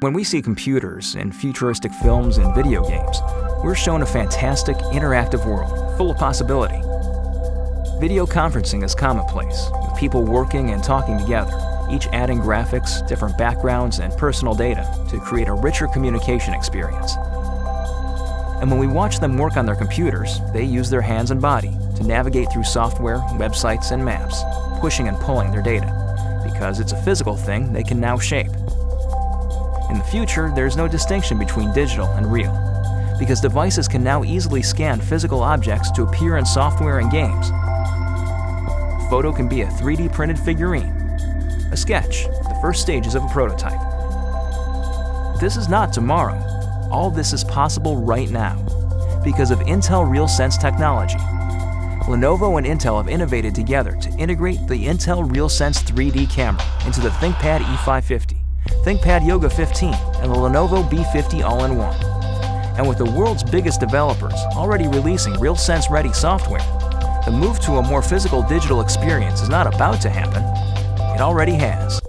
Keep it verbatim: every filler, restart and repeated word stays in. When we see computers in futuristic films and video games, we're shown a fantastic, interactive world full of possibility. Video conferencing is commonplace, with people working and talking together, each adding graphics, different backgrounds, and personal data to create a richer communication experience. And when we watch them work on their computers, they use their hands and body to navigate through software, websites, and maps, pushing and pulling their data, because it's a physical thing they can now shape. In the future, there's no distinction between digital and real, because devices can now easily scan physical objects to appear in software and games. A photo can be a three D printed figurine, a sketch, the first stages of a prototype. This is not tomorrow. All this is possible right now, because of Intel RealSense technology. Lenovo and Intel have innovated together to integrate the Intel RealSense three D camera into the ThinkPad E five fifty, ThinkPad Yoga fifteen, and the Lenovo B fifty all-in-one. And with the world's biggest developers already releasing RealSense-ready software, the move to a more physical digital experience is not about to happen. It already has.